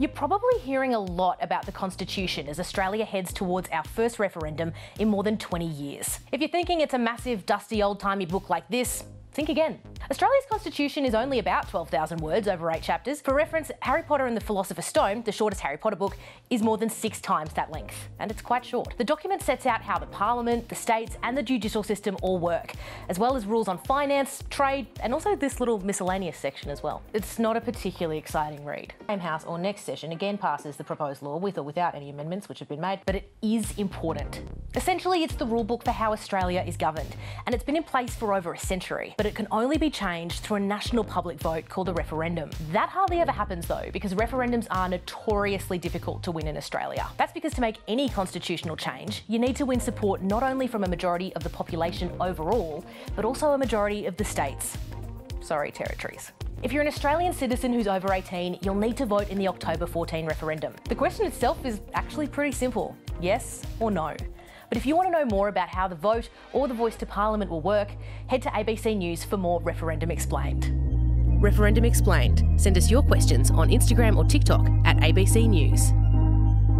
You're probably hearing a lot about the Constitution as Australia heads towards our first referendum in more than 20 years. If you're thinking it's a massive, dusty, old-timey book like this, think again. Australia's constitution is only about 12,000 words over 8 chapters. For reference, Harry Potter and the Philosopher's Stone, the shortest Harry Potter book, is more than 6 times that length, and it's quite short. The document sets out how the parliament, the states, and the judicial system all work, as well as rules on finance, trade, and also this little miscellaneous section as well. It's not a particularly exciting read. The same house or next session again passes the proposed law with or without any amendments which have been made, but it is important. Essentially, it's the rulebook for how Australia is governed, and it's been in place for over a century, but it can only be changed through a national public vote called a referendum. That hardly ever happens though, because referendums are notoriously difficult to win in Australia. That's because to make any constitutional change, you need to win support not only from a majority of the population overall, but also a majority of the states. Sorry, territories. If you're an Australian citizen who's over 18, you'll need to vote in the October 14 referendum. The question itself is actually pretty simple, yes or no. But if you want to know more about how the vote or the Voice to Parliament will work, head to ABC News for more Referendum Explained. Referendum Explained. Send us your questions on Instagram or TikTok at ABC News.